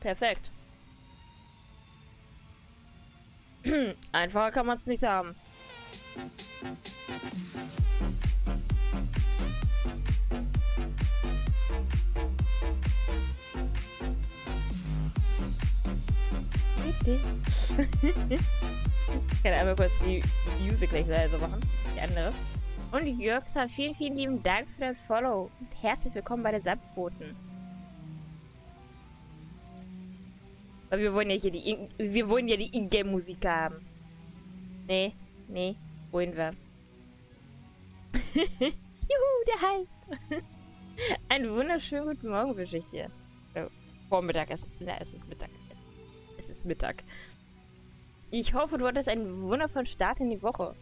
Perfekt. Einfacher kann man es nicht haben. Ich kann einmal kurz die Musik gleich leise machen. Die andere. Und Jörg sagt vielen, vielen lieben Dank für dein Follow. Und herzlich willkommen bei den Samtboten. Aber wir wollen ja hier die In-Game-Musik haben. Nee, nee, wohin wir? Juhu, der Hype! Ein wunderschönen guten Morgen wünsche ich dir. Vormittag ist. Na, es ist Mittag. Es ist Mittag. Ich hoffe, du hattest einen wundervollen Start in die Woche.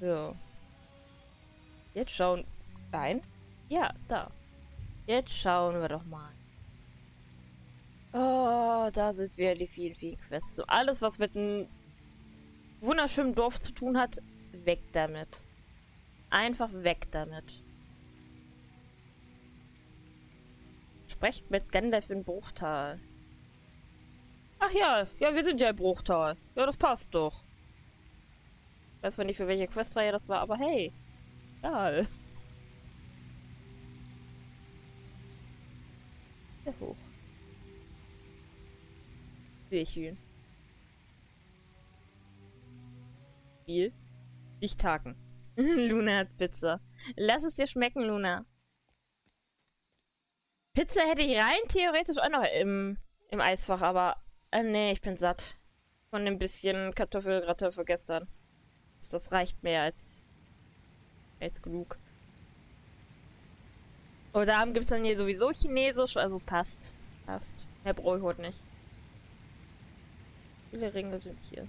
So. Jetzt schauen. Nein? Ja, da. Jetzt schauen wir doch mal. Oh, da sind wieder die vielen, vielen Quests. So, alles, was mit einem wunderschönen Dorf zu tun hat, weg damit. Einfach weg damit. Sprecht mit Gandalf in Bruchtal. Ach ja, ja, wir sind ja in Bruchtal. Ja, das passt doch. Ich weiß zwar nicht, für welche Questreihe das war, aber hey. Egal. Sehr hoch. Sehr schön. Viel. Nicht haken. Luna hat Pizza. Lass es dir schmecken, Luna. Pizza hätte ich rein theoretisch auch noch im Eisfach, aber nee, ich bin satt. Von dem bisschen Kartoffelgratin für gestern. Das reicht mehr als genug. Und da gibt es dann hier sowieso Chinesisch, also passt. Passt. Mehr brauche ich heute nicht. Viele Ringe sind hier.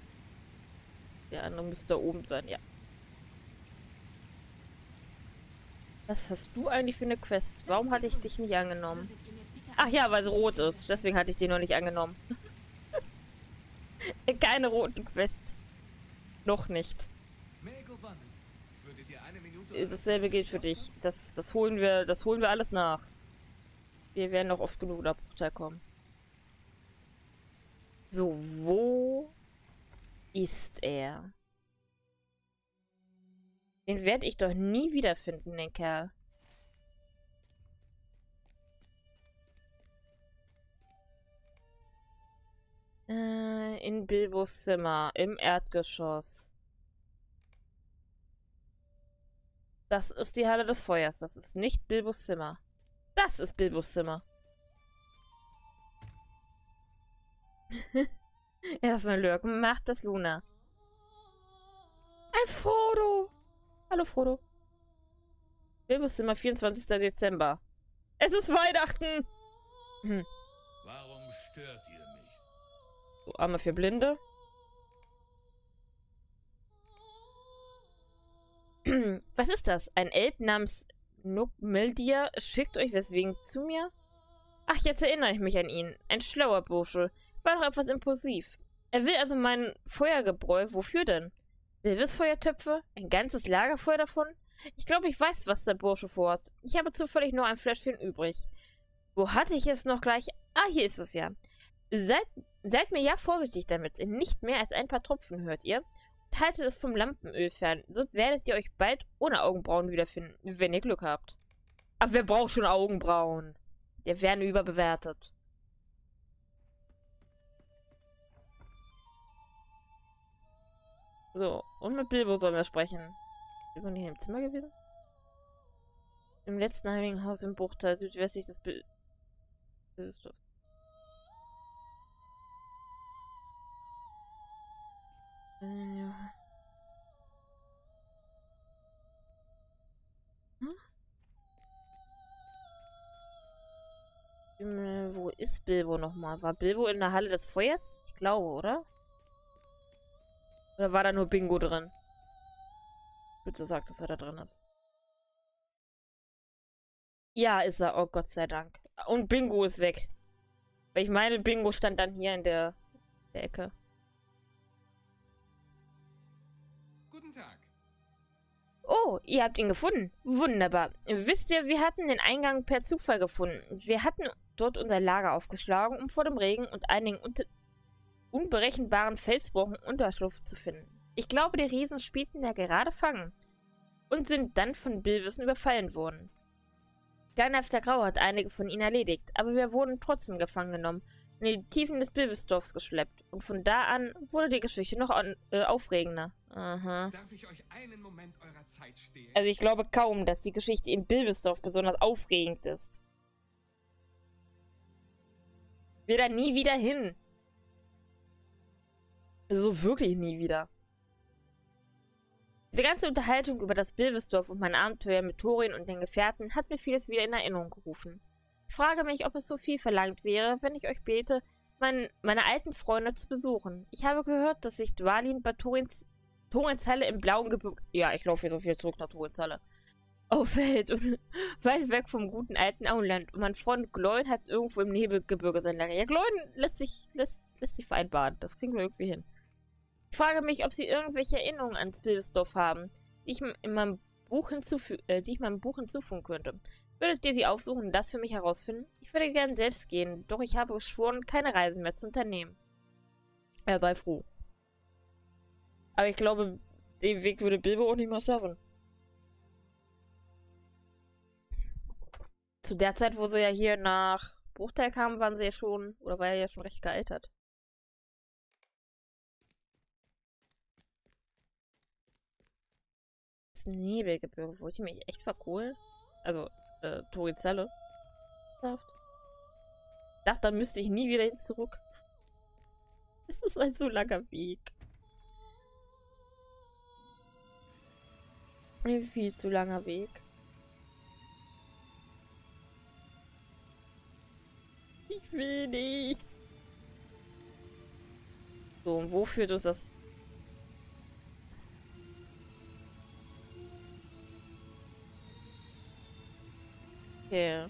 Der andere müsste da oben sein, ja. Was hast du eigentlich für eine Quest? Warum hatte ich dich nicht angenommen? Ach ja, weil es rot ist. Deswegen hatte ich die noch nicht angenommen. Keine roten Quest. Noch nicht. Dasselbe gilt für dich. Das holen wir alles nach. Wir werden noch oft genug nach Bruchtal kommen. So, wo ist er? Den werde ich doch nie wiederfinden, den Kerl. In Bilbos Zimmer, im Erdgeschoss. Das ist die Halle des Feuers, das ist nicht Bilbos Zimmer. Das ist Bilbos Zimmer. Erstmal Lurk, macht das Luna. Ein Frodo! Hallo Frodo. Bilbos Zimmer, 24. Dezember. Es ist Weihnachten! Hm. Warum stört ihr mich? So, einmal für Blinde. Was ist das? Ein Elb namens Nukmeldia schickt euch weswegen zu mir? Ach, jetzt erinnere ich mich an ihn. Ein schlauer Bursche. War doch etwas impulsiv. Er will also mein Feuergebräu. Wofür denn? Bilwisfeuertöpfe? Ein ganzes Lagerfeuer davon? Ich glaube, ich weiß, was der Bursche vorhat. Ich habe zufällig nur ein Fläschchen übrig. Wo hatte ich es noch gleich? Ah, hier ist es ja. Seid mir ja vorsichtig damit. Nicht mehr als ein paar Tropfen, hört ihr? Und haltet es vom Lampenöl fern, sonst werdet ihr euch bald ohne Augenbrauen wiederfinden, wenn ihr Glück habt. Aber wer braucht schon Augenbrauen? Die werden überbewertet. So, und mit Bilbo sollen wir sprechen. Bilbo nicht im Zimmer gewesen? Im letzten heiligen Haus im Bruchtal, südwestlich des Bilwisdorf. Ja. Hm? Wo ist Bilbo nochmal? War Bilbo in der Halle des Feuers? Ich glaube, oder? Oder war da nur Bingo drin? Bitte sag, dass er da drin ist. Ja, ist er. Oh Gott sei Dank. Und Bingo ist weg. Weil ich meine, Bingo stand dann hier in der Ecke. Tag. Oh, ihr habt ihn gefunden. Wunderbar. Wisst ihr, wir hatten den Eingang per Zufall gefunden. Wir hatten dort unser Lager aufgeschlagen, um vor dem Regen und einigen unberechenbaren Felsbrocken Unterschlupf zu finden. Ich glaube, die Riesen spielten ja gerade Fangen und sind dann von Bilwissen überfallen worden. Gandalf der Graue hat einige von ihnen erledigt, aber wir wurden trotzdem gefangen genommen und in die Tiefen des Bilwisdorfs geschleppt. Und von da an wurde die Geschichte noch aufregender. Aha. Darf ich euch einen Moment eurer Zeit stehlen? Also ich glaube kaum, dass die Geschichte in Bilwisdorf besonders aufregend ist. Will da nie wieder hin. So wirklich nie wieder. Diese ganze Unterhaltung über das Bilwisdorf und mein Abenteuer mit Thorin und den Gefährten hat mir vieles wieder in Erinnerung gerufen. Ich frage mich, ob es so viel verlangt wäre, wenn ich euch bete, meine alten Freunde zu besuchen. Ich habe gehört, dass sich Dwalin bei Thorins Halle im blauen Gebirge... Ja, ich laufe hier so viel zurück nach Thorins Halle. Aufhält und weit weg vom guten alten Auenland. Und mein Freund Glóin hat irgendwo im Nebelgebirge sein Lager. Ja, Glóin lässt sich vereinbaren. Das kriegen wir irgendwie hin. Ich frage mich, ob sie irgendwelche Erinnerungen ans Bilwisdorf haben, die ich meinem Buch hinzufügen könnte. Würdet ihr sie aufsuchen und das für mich herausfinden? Ich würde gern selbst gehen, doch ich habe geschworen, keine Reisen mehr zu unternehmen. Er sei froh. Aber ich glaube, den Weg würde Bilbo auch nicht mehr schaffen. Zu der Zeit, wo sie ja hier nach Bruchtal kamen, waren sie ja schon, oder war er ja schon recht gealtert. Nebelgebirge, wollte ich mich echt verkohlen? Also, Torizelle. Ich dachte, da müsste ich nie wieder hin zurück. Es ist ein so langer Weg. Ein viel zu langer Weg. Ich will nicht. So, und wo führt uns das? Okay.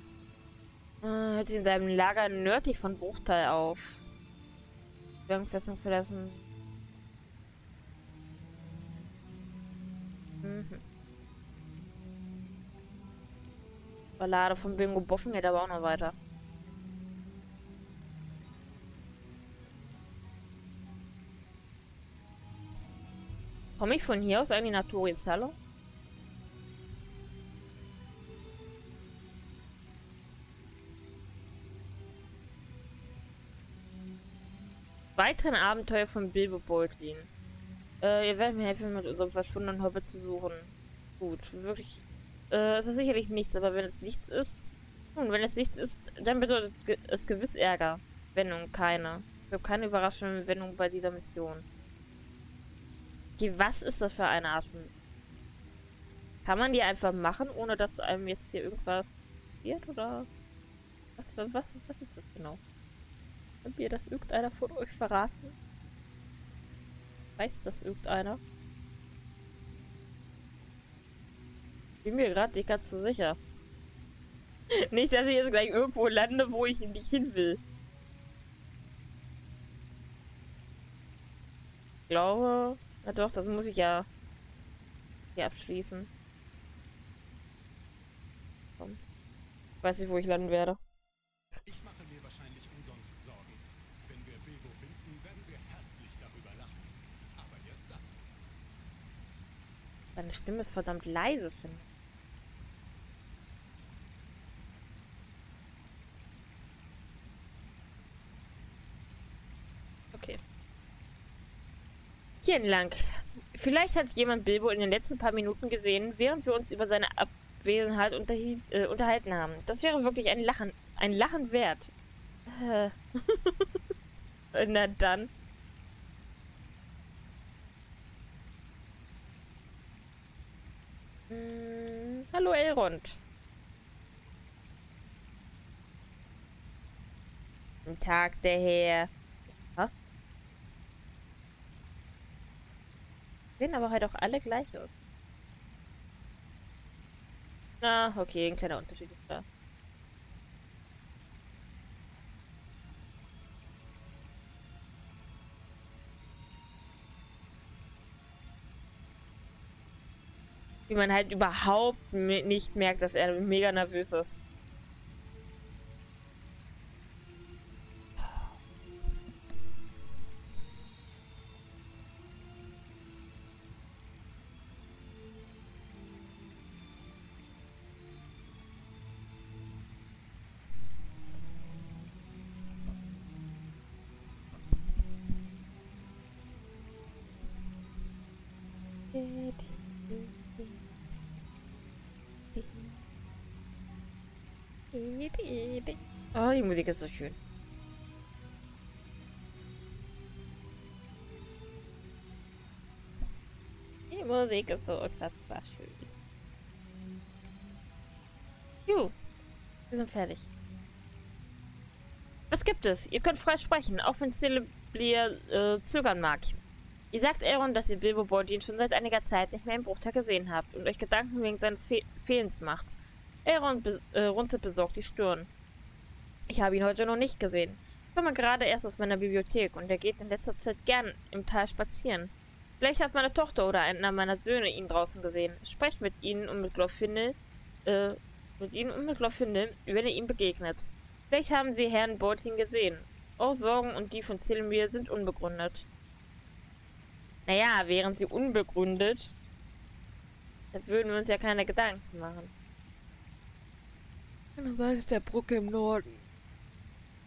Hört sich in seinem Lager nördlich von Bruchtal auf. Bergfestung verlassen. Ballade von Bingo Boffen geht aber auch noch weiter. Komme ich von hier aus eigentlich nach Thorins Halle? Weiteren Abenteuer von Bilbo Beutlin. Ihr werdet mir helfen, mit unserem verschwundenen Hobbit zu suchen. Gut, wirklich. Es ist sicherlich nichts, aber wenn es nichts ist. Nun, wenn es nichts ist, dann bedeutet es gewiss Ärger. Wendung, keine. Es gab keine überraschende Wendung bei dieser Mission. Okay, was ist das für eine Art von Mission? Kann man die einfach machen, ohne dass einem jetzt hier irgendwas passiert, oder? Was ist das genau? Hat mir das irgendeiner von euch verraten? Weiß das irgendeiner? Bin mir gerade nicht ganz so sicher. Nicht, dass ich jetzt gleich irgendwo lande, wo ich nicht hin will. Ich glaube... Na doch, das muss ich ja... hier abschließen. Komm. Ich weiß nicht, wo ich landen werde. Ich mache mir wahrscheinlich umsonst Sorgen. Wenn wir Bilbo finden, werden wir herzlich darüber lachen. Aber erst dann. Deine Stimme ist verdammt leise, finde ich. Okay. Hier entlang. Vielleicht hat jemand Bilbo in den letzten paar Minuten gesehen, während wir uns über seine Abwesenheit unterhalten haben. Das wäre wirklich ein Lachen. Ein Lachen wert. Na dann. Hallo Elrond. Guten Tag, der Herr. Ha? Sehen aber heute auch alle gleich aus. Na, okay, ein kleiner Unterschied ist da. wie man halt überhaupt nicht merkt, dass er mega nervös ist. Oh, die Musik ist so schön. Die Musik ist so unfassbar schön. Juhu, wir sind fertig. Was gibt es? Ihr könnt frei sprechen, auch wenn Celebrier zögern mag. Ihr sagt Elrond, dass ihr Bilbo Beutlin schon seit einiger Zeit nicht mehr im Bruchtal gesehen habt und euch Gedanken wegen seines Fehlens macht. Elrond runzelt besorgt die Stirn. Ich habe ihn heute noch nicht gesehen. Ich komme gerade erst aus meiner Bibliothek und er geht in letzter Zeit gern im Tal spazieren. Vielleicht hat meine Tochter oder einer meiner Söhne ihn draußen gesehen. Sprecht mit ihnen und mit Glorfindel, wenn ihr ihm begegnet. Vielleicht haben sie Herrn Beutlin gesehen. Eure Sorgen und die von Celemir sind unbegründet. Naja, wären sie unbegründet, dann würden wir uns ja keine Gedanken machen. Dann war es der Brücke im Norden.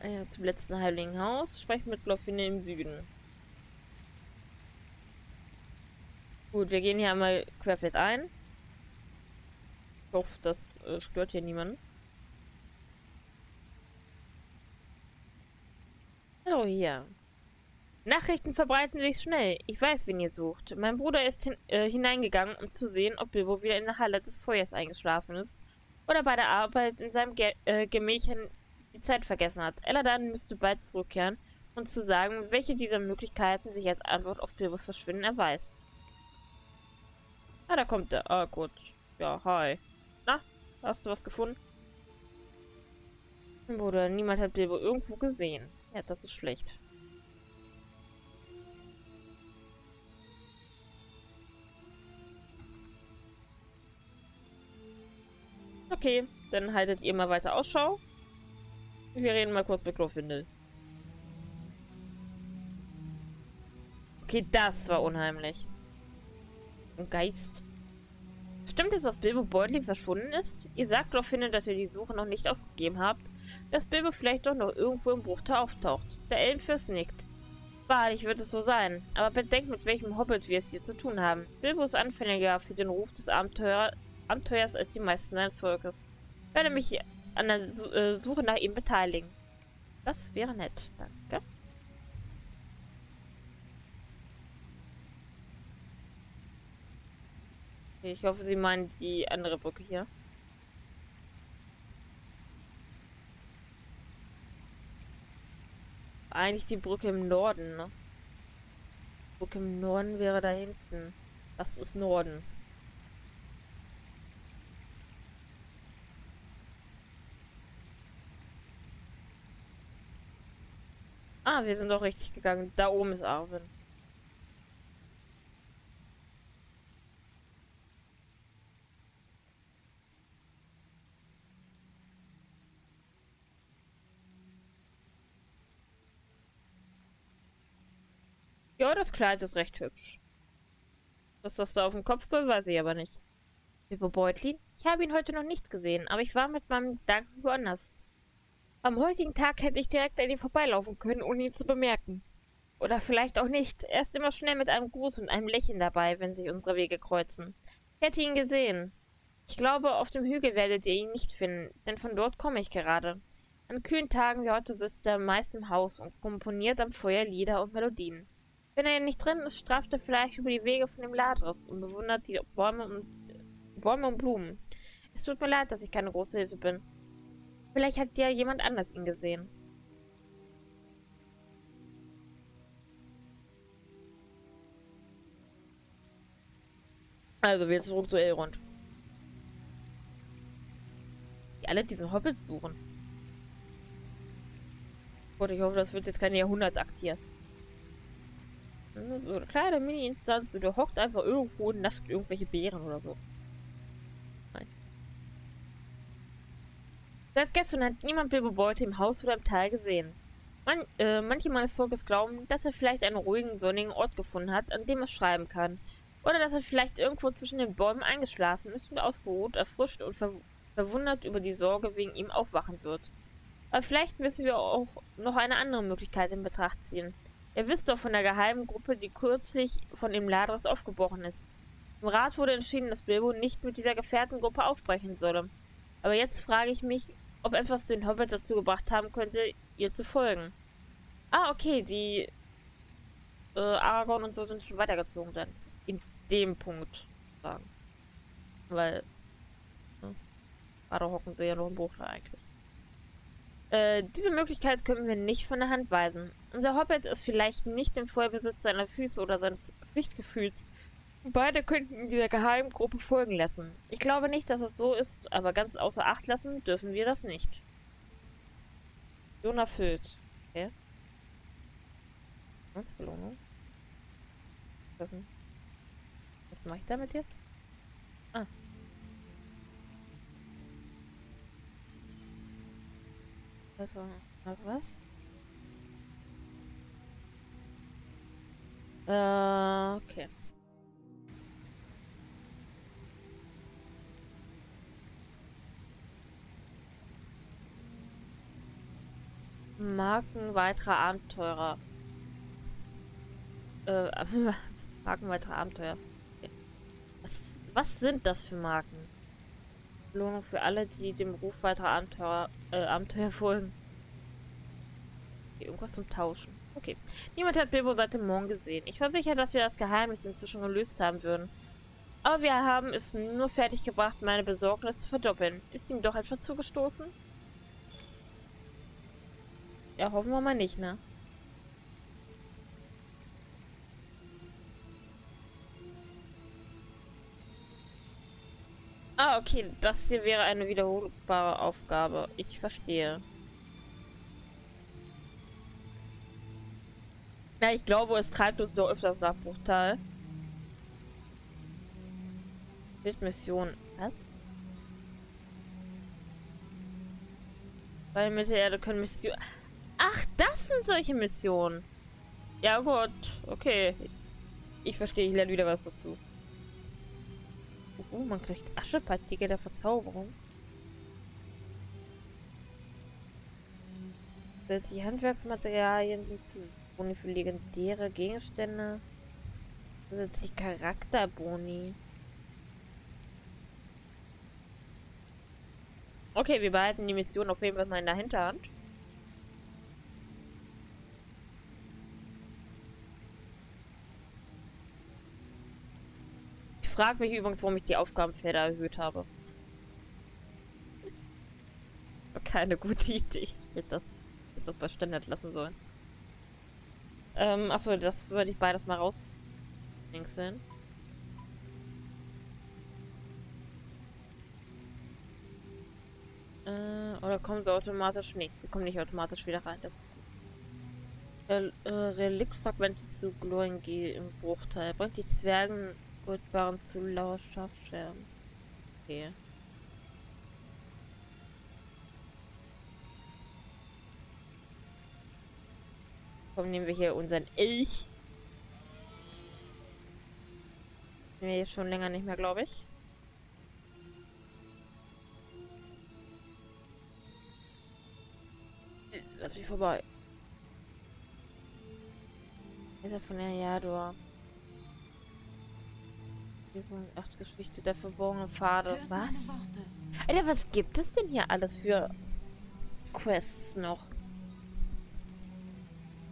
Ja, zum letzten Heiligen Haus. Sprecht mit Glorfindel im Süden. Gut, wir gehen hier einmal querfeld ein. Ich hoffe, das stört hier niemanden. Hallo hier. Nachrichten verbreiten sich schnell. Ich weiß, wen ihr sucht. Mein Bruder ist hineingegangen, um zu sehen, ob Bilbo wieder in der Halle des Feuers eingeschlafen ist oder bei der Arbeit in seinem Gemächern die Zeit vergessen hat. Eladan müsste bald zurückkehren und zu sagen, welche dieser Möglichkeiten sich als Antwort auf Bilbos Verschwinden erweist. Ah, da kommt er. Ah, gut. Ja, hi. Na, hast du was gefunden? Mein Bruder, niemand hat Bilbo irgendwo gesehen. Ja, das ist schlecht. Okay, dann haltet ihr mal weiter Ausschau. Wir reden mal kurz mit Glorfindel. Okay, das war unheimlich. Ein Geist. Stimmt es, dass Bilbo Beutlin verschwunden ist? Ihr sagt Glorfindel, dass ihr die Suche noch nicht aufgegeben habt, dass Bilbo vielleicht doch noch irgendwo im Bruchtal auftaucht. Der Elbenfürst nickt. Wahrlich wird es so sein, aber bedenkt, mit welchem Hobbit wir es hier zu tun haben. Bilbo ist anfälliger für den Ruf des Abenteuers als die meisten seines Volkes. Ich werde mich an der Suche nach ihm beteiligen. Das wäre nett. Danke. Ich hoffe, Sie meinen die andere Brücke hier. Eigentlich die Brücke im Norden, ne? Die Brücke im Norden wäre da hinten. Das ist Norden. Ah, wir sind doch richtig gegangen. Da oben ist Arwen. Ja, das Kleid ist recht hübsch. Was das da auf dem Kopf soll, weiß ich aber nicht. Bilbo Beutlin? Ich habe ihn heute noch nicht gesehen, aber ich war mit meinem Gedanken woanders. Am heutigen Tag hätte ich direkt an ihm vorbeilaufen können, ohne ihn zu bemerken. Oder vielleicht auch nicht. Er ist immer schnell mit einem Gruß und einem Lächeln dabei, wenn sich unsere Wege kreuzen. Ich hätte ihn gesehen. Ich glaube, auf dem Hügel werdet ihr ihn nicht finden, denn von dort komme ich gerade. An kühlen Tagen wie heute sitzt er meist im Haus und komponiert am Feuer Lieder und Melodien. Wenn er nicht drin ist, streift er vielleicht über die Wege von Imladris und bewundert die Bäume und Blumen. Es tut mir leid, dass ich keine große Hilfe bin. Vielleicht hat ja jemand anders ihn gesehen. Also, wir zurück zu Elrond. Die alle diesen Hobbit suchen. Gott, ich hoffe, das wird jetzt kein Jahrhundertakt hier. So eine kleine Mini-Instanz, und der hockt einfach irgendwo und nascht irgendwelche Beeren oder so. Seit gestern hat niemand Bilbo Beute im Haus oder im Tal gesehen. Manche meines Volkes glauben, dass er vielleicht einen ruhigen, sonnigen Ort gefunden hat, an dem er schreiben kann. Oder dass er vielleicht irgendwo zwischen den Bäumen eingeschlafen ist und ausgeruht, erfrischt und verwundert über die Sorge wegen ihm aufwachen wird. Aber vielleicht müssen wir auch noch eine andere Möglichkeit in Betracht ziehen. Ihr wisst doch von der geheimen Gruppe, die kürzlich von Imladris aufgebrochen ist. Im Rat wurde entschieden, dass Bilbo nicht mit dieser Gefährtengruppe aufbrechen solle. Aber jetzt frage ich mich, ob etwas den Hobbit dazu gebracht haben könnte, ihr zu folgen. Ah, okay, die Aragorn und so sind schon weitergezogen dann. In dem Punkt sagen. Weil gerade hocken sie ja noch im Bruchtal eigentlich. Diese Möglichkeit können wir nicht von der Hand weisen. Unser Hobbit ist vielleicht nicht im Vollbesitz seiner Füße oder seines Pflichtgefühls. Beide könnten dieser geheimen Gruppe folgen lassen. Ich glaube nicht, dass es so ist, aber ganz außer Acht lassen dürfen wir das nicht. Mission erfüllt. Okay. Ganz Belohnung. Was mache ich damit jetzt? Ah. Das war noch was? Okay. Marken weiterer Abenteurer. Marken weiterer Abenteuer. Okay. Was sind das für Marken? Belohnung für alle, die dem Ruf weiterer Abenteurer, folgen. Okay, irgendwas zum Tauschen. Okay. Niemand hat Bilbo seit dem Morgen gesehen. Ich war sicher, dass wir das Geheimnis inzwischen gelöst haben würden. Aber wir haben es nur fertiggebracht, meine Besorgnis zu verdoppeln. Ist ihm doch etwas zugestoßen? Ja, hoffen wir mal nicht, ne? Ah, okay. Das hier wäre eine wiederholbare Aufgabe. Ich verstehe. Na, ich glaube, es treibt uns doch öfters nach Bruchtal. Mit Mission. Was? Bei Mittelerde können Missionen... Ach, das sind solche Missionen. Ja gut, okay. Ich verstehe, ich lerne wieder was dazu. Man kriegt Aschepartikel der Verzauberung. Die Handwerksmaterialien Boni für legendäre Gegenstände. Zusätzlich Charakterboni. Okay, wir behalten die Mission auf jeden Fall mal in der Hinterhand. Ich frage mich übrigens, warum ich die Aufgabenfelder erhöht habe. Keine gute Idee. Ich hätte das bei Standard lassen sollen. Achso, das würde ich beides mal rausdingseln. Oder kommen sie automatisch? Nee, sie kommen nicht automatisch wieder rein. Das ist gut. Reliktfragmente zu Glorenglir im Bruchtal. Bringt die Zwergen... Goldbarren zu lauer Schafscherben. Okay. Komm, nehmen wir hier unseren Elch. Nehmen wir jetzt schon länger nicht mehr, glaube ich. Lass mich vorbei. Ist er von der Jador? 8 Geschichte der verborgenen Pfade. Was? Alter, was gibt es denn hier alles für Quests noch?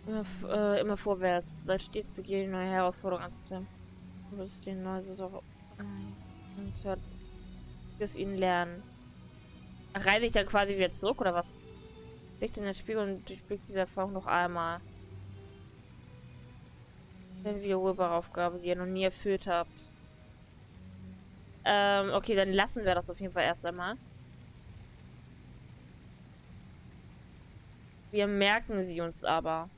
Immer vorwärts. Seid stets begierig, neue Herausforderungen anzunehmen. Du wirst den Neues auch... Und hört... wirst ihn lernen. Ach, reise ich dann quasi wieder zurück, oder was? Blickt in den Spiegel und durchblickt diese Erfahrung noch einmal. Eine wiederholbare Aufgabe, die ihr noch nie erfüllt habt. Okay, dann lassen wir das auf jeden Fall erst einmal. Wir merken sie uns aber.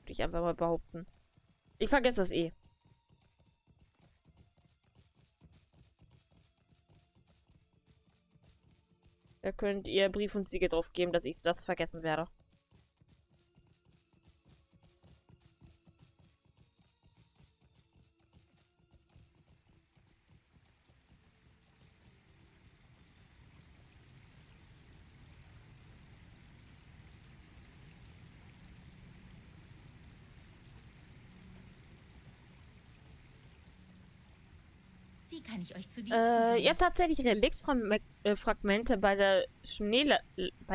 Würde ich einfach mal behaupten. Ich vergesse das eh. Ihr könnt ihr Brief und Siegel drauf geben, dass ich das vergessen werde. Kann ich euch zu ihr habt tatsächlich Reliktfragmente bei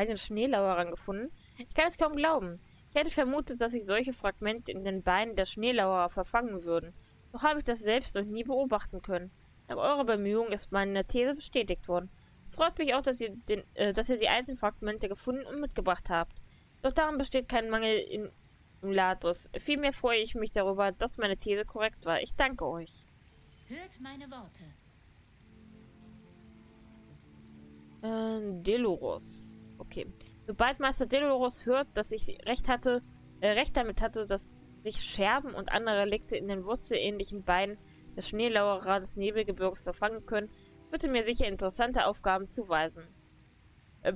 den Schneelauerern gefunden. Ich kann es kaum glauben. Ich hätte vermutet, dass sich solche Fragmente in den Beinen der Schneelauerer verfangen würden. Doch habe ich das selbst noch nie beobachten können. Nach eurer Bemühungen ist meine These bestätigt worden. Es freut mich auch, dass ihr die alten Fragmente gefunden und mitgebracht habt. Doch daran besteht kein Mangel in Imladris. Vielmehr freue ich mich darüber, dass meine These korrekt war. Ich danke euch. Hört meine Worte. Deloros. Okay. Sobald Meister Deloros hört, dass ich recht damit hatte, dass sich Scherben und andere Relikte in den wurzelähnlichen Beinen des Schneelauerer des Nebelgebirges verfangen können, wird er mir sicher interessante Aufgaben zuweisen.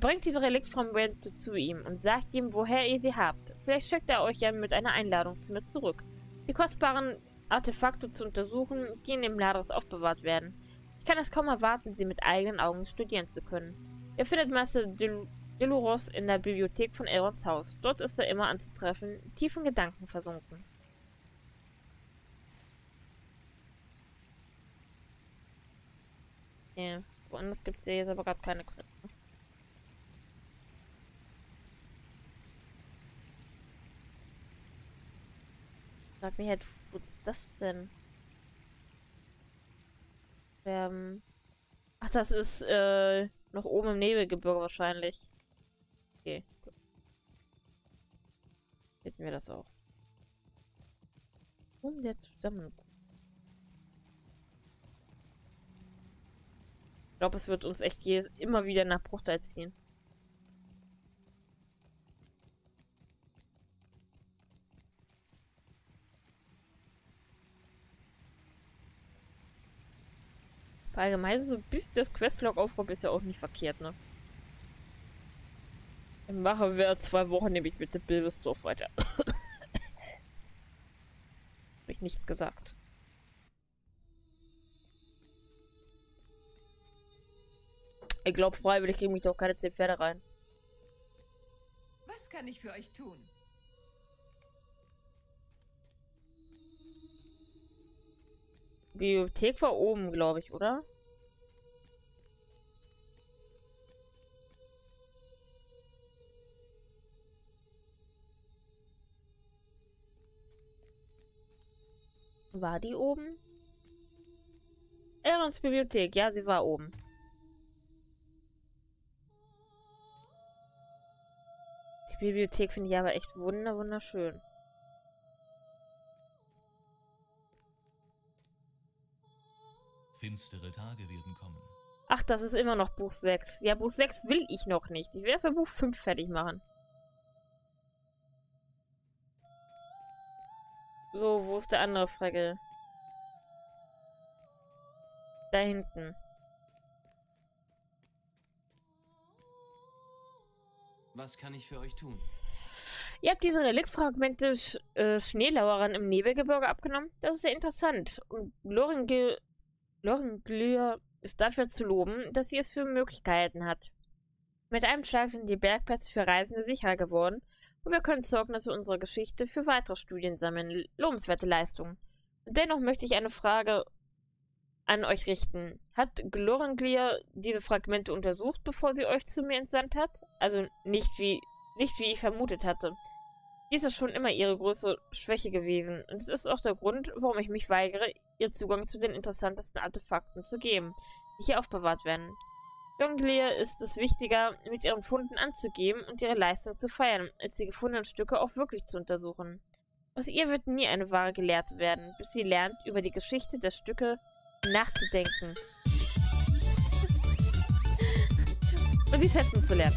Bringt diese Reliktfragmente zu ihm und sagt ihm, woher ihr sie habt. Vielleicht schickt er euch ja mit einer Einladung zu mir zurück. Die kostbaren Artefakte zu untersuchen, die in Imladris aufbewahrt werden. Ich kann es kaum erwarten, sie mit eigenen Augen studieren zu können. Ihr findet Meister Deloros in der Bibliothek von Elronds Haus. Dort ist er immer anzutreffen, tief in Gedanken versunken. Ja, woanders gibt es ja jetzt aber gerade keine Quest. Frag mich halt, was ist das denn? Ach, das ist noch oben im Nebelgebirge wahrscheinlich. Okay, gut. Hätten wir das auch. Und der zusammen. Ich glaube, es wird uns echt immer wieder nach Bruchtal ziehen. Allgemein so ein bisschen das Questlog-Aufruf ist ja auch nicht verkehrt, ne? Dann machen wir 2 Wochen nämlich mit dem Bilwisdorf weiter. Hab ich nicht gesagt. Ich glaube, freiwillig kriege ich doch keine 10 Pferde rein. Was kann ich für euch tun? Bibliothek war oben, glaube ich, oder? War die oben? Elronds Bibliothek, ja, sie war oben. Die Bibliothek finde ich aber echt wunderschön. Finstere Tage werden kommen. Ach, das ist immer noch Buch 6. Ja, Buch 6 will ich noch nicht. Ich will erst mal Buch 5 fertig machen. So, wo ist der andere Fregel? Da hinten. Was kann ich für euch tun? Ihr habt diese Reliktfragmente Schneelauerern im Nebelgebirge abgenommen. Das ist sehr interessant. Und Glorenglir ist dafür zu loben, dass sie es für Möglichkeiten hat. Mit einem Schlag sind die Bergpässe für Reisende sicherer geworden und wir können Zeugnisse unserer Geschichte für weitere Studien sammeln. Lobenswerte Leistungen. Und dennoch möchte ich eine Frage an euch richten. Hat Glorenglir diese Fragmente untersucht, bevor sie euch zu mir entsandt hat? Also nicht wie ich vermutet hatte. Dies ist schon immer ihre größte Schwäche gewesen. Und es ist auch der Grund, warum ich mich weigere, ihr Zugang zu den interessantesten Artefakten zu geben, die hier aufbewahrt werden. Glorenglir ist es wichtiger, mit ihren Funden anzugeben und ihre Leistung zu feiern, als die gefundenen Stücke auch wirklich zu untersuchen. Aus ihr wird nie eine wahre Gelehrte werden, bis sie lernt, über die Geschichte der Stücke nachzudenken. Und sie schätzen zu lernen.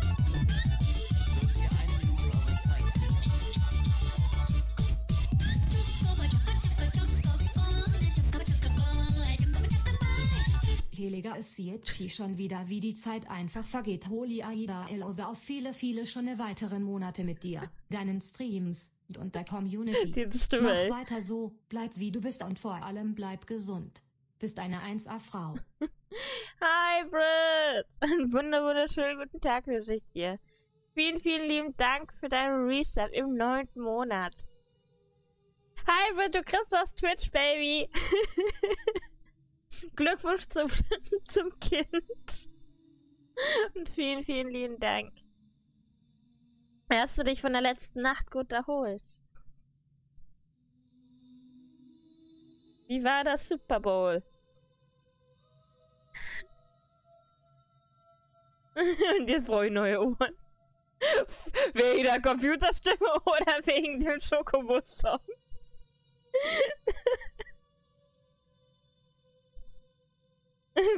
Heliger, es sieht schon wieder, wie die Zeit einfach vergeht. Holy Aida, I love auf viele, viele schöne weitere Monate mit dir, deinen Streams und der Community. Die Stimme, mach weiter so, bleib wie du bist und vor allem bleib gesund. Bist eine 1A-Frau. Hi, Britt! Ein wunderschönen guten Tag für dich hier. Vielen, vielen lieben Dank für deinen Resub im 9. Monat. Hi, Britt, du kriegst das Twitch, Baby! Glückwunsch zum Kind. Und vielen, vielen lieben Dank. Hast du dich von der letzten Nacht gut erholt? Wie war das Super Bowl? Und jetzt brauche ich neue Ohren. Wegen der Computerstimme oder wegen dem Schokobus-Song?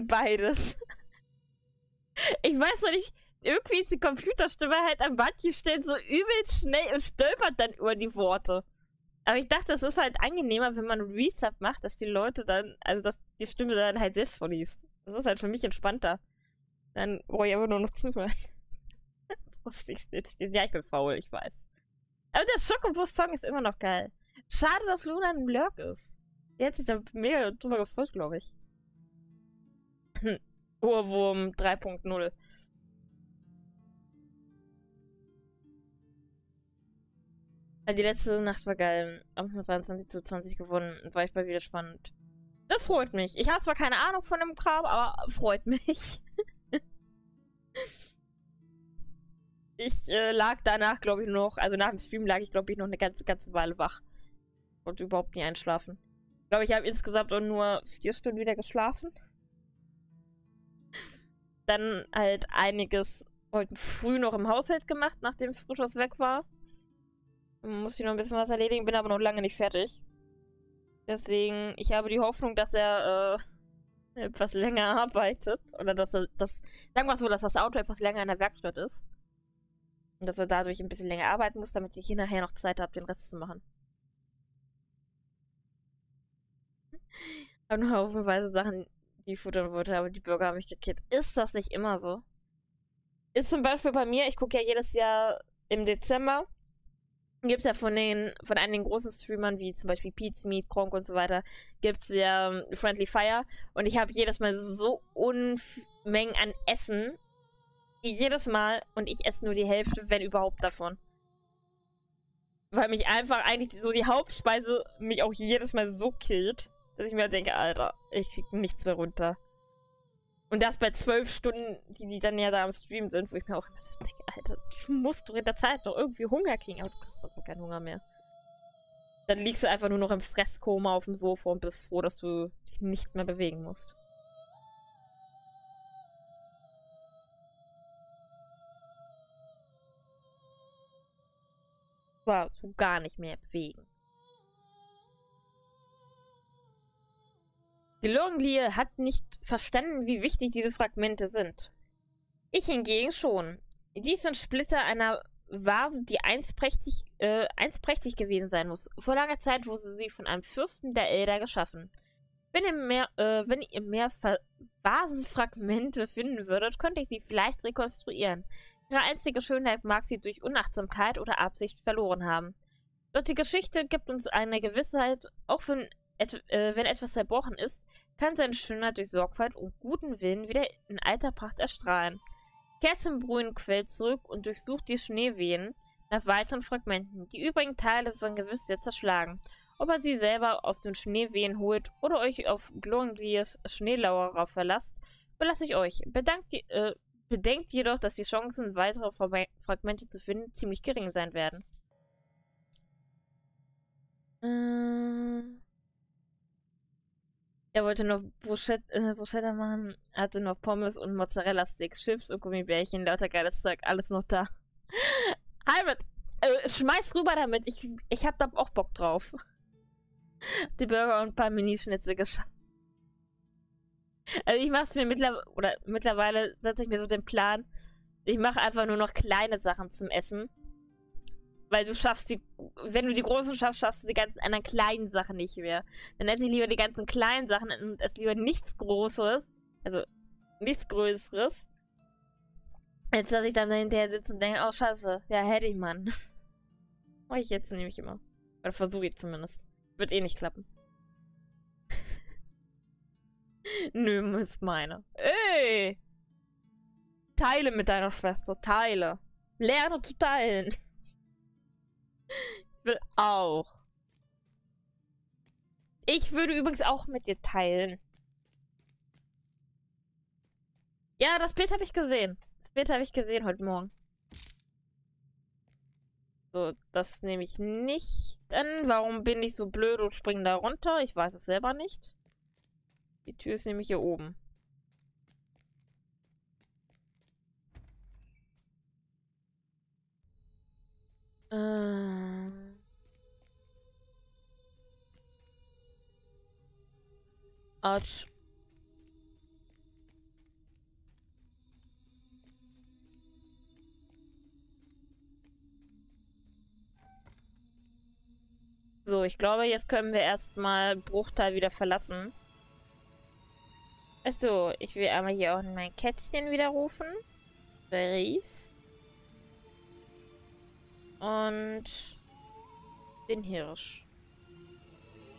Beides. Ich weiß noch nicht, irgendwie ist die Computerstimme halt am Band steht so übel schnell und stolpert dann über die Worte. Aber ich dachte, das ist halt angenehmer, wenn man Resub macht, dass die Leute dann, also dass die Stimme dann halt selbst vorliest. Das ist halt für mich entspannter. Dann brauche ich aber nur noch zuhören. Ja, ich bin faul, ich weiß. Aber der Schokobus-Song ist immer noch geil. Schade, dass Luna ein Lurk ist. Die hat sich da mega drüber gefreut, glaube ich. Urwurm 3.0. Die letzte Nacht war geil. Abends mit 23:20 gewonnen und war ich mal wieder spannend. Das freut mich. Ich habe zwar keine Ahnung von dem Kram, aber freut mich. Ich lag danach, glaube ich, noch, also nach dem Stream lag ich, glaube ich, noch eine ganze Weile wach. Konnte überhaupt nie einschlafen. Ich glaube, ich habe insgesamt auch nur 4 Stunden wieder geschlafen. Dann halt einiges heute früh noch im Haushalt gemacht, nachdem Frischers weg war. Muss ich noch ein bisschen was erledigen, bin aber noch lange nicht fertig. Deswegen, ich habe die Hoffnung, dass er etwas länger arbeitet. Oder dass er das, sagen wir so, dass das Auto etwas länger in der Werkstatt ist. Und dass er dadurch ein bisschen länger arbeiten muss, damit ich hier nachher noch Zeit habe, den Rest zu machen. Ich habe nur haufenweise Sachen, die ich futtern wollte, aber die Burger haben mich gekillt. Ist das nicht immer so? Ist zum Beispiel bei mir, ich gucke ja jedes Jahr im Dezember, gibt es ja von einigen großen Streamern, wie zum Beispiel Pete's Meat, Kronk und so weiter, gibt es ja Friendly Fire. Und ich habe jedes Mal so Unmengen an Essen. Jedes Mal. Und ich esse nur die Hälfte, wenn überhaupt, davon. Weil mich einfach eigentlich so die Hauptspeise mich auch jedes Mal so killt, dass ich mir denke, Alter, ich krieg nichts mehr runter. Und das bei 12 Stunden, die dann ja da am Stream sind, wo ich mir auch immer so denke, Alter, du musst doch in der Zeit doch irgendwie Hunger kriegen, aber du kriegst doch keinen Hunger mehr. Dann liegst du einfach nur noch im Fresskoma auf dem Sofa und bist froh, dass du dich nicht mehr bewegen musst. Wow, so gar nicht mehr bewegen. Glorenglir hat nicht verstanden, wie wichtig diese Fragmente sind. Ich hingegen schon. Dies sind Splitter einer Vase, die einst prächtig gewesen sein muss. Vor langer Zeit wurde sie von einem Fürsten der Elder geschaffen. Wenn ihr mehr Vasenfragmente finden würdet, könnte ich sie vielleicht rekonstruieren. Ihre einzige Schönheit mag sie durch Unachtsamkeit oder Absicht verloren haben. Doch die Geschichte gibt uns eine Gewissheit, auch wenn etwas zerbrochen ist, kann seine Schönheit durch Sorgfalt und guten Willen wieder in alter Pracht erstrahlen. Kerzenbrühen quillt zurück und durchsucht die Schneewehen nach weiteren Fragmenten. Die übrigen Teile sind gewiss sehr zerschlagen. Ob ihr sie selber aus den Schneewehen holt oder euch auf Glorenglis Schneelauer verlasst, überlasse ich euch. Bedenkt jedoch, dass die Chancen, weitere Fragmente zu finden, ziemlich gering sein werden. Er wollte noch Bruschetta machen, hatte noch Pommes und Mozzarella-Sticks, Chips und Gummibärchen, lauter geiles Zeug, alles noch da. Albert, schmeiß rüber damit, ich hab da auch Bock drauf. Die Burger und ein paar Mini-Schnitzel geschafft. Also ich mach's mir mittlerweile setze ich mir so den Plan, ich mache einfach nur noch kleine Sachen zum Essen. Weil du schaffst die, wenn du die großen schaffst, schaffst du die ganzen anderen kleinen Sachen nicht mehr. Dann esse ich lieber die ganzen kleinen Sachen und esse lieber nichts Großes, Also nichts Größeres. Jetzt, dass ich dann dahinterher sitze und denke, oh scheiße, ja hätte ich Mann. Mache ich jetzt nämlich immer. Oder versuche ich zumindest. Wird eh nicht klappen. Nö, ist meine. Ey! Teile mit deiner Schwester, teile. Lerne zu teilen. Ich will auch. Ich würde übrigens auch mit dir teilen. Ja, das Bild habe ich gesehen. Das Bild habe ich gesehen heute Morgen. So, das nehme ich nicht an. Warum bin ich so blöd und springe da runter? Ich weiß es selber nicht. Die Tür ist nämlich hier oben. Autsch. So, ich glaube, jetzt können wir erstmal Bruchtal wieder verlassen. Achso, ich will einmal hier auch mein Kätzchen wieder rufen. Beris. Und den Hirsch.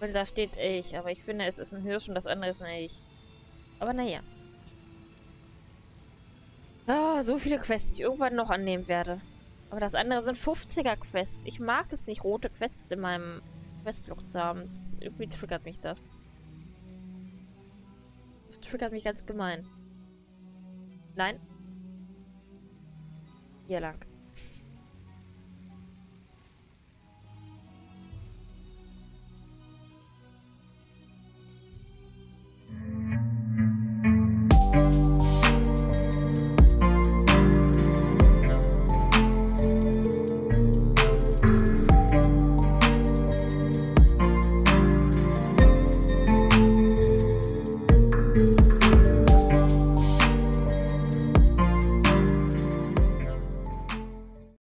Weil da steht Elch, aber ich finde, es ist ein Hirsch und das andere ist ein Elch. Aber naja. Ah, so viele Quests, die ich irgendwann noch annehmen werde. Aber das andere sind 50er-Quests. Ich mag es nicht, rote Quests in meinem Questlog zu haben. Das, irgendwie triggert mich das. Das triggert mich ganz gemein. Nein. Hier lang.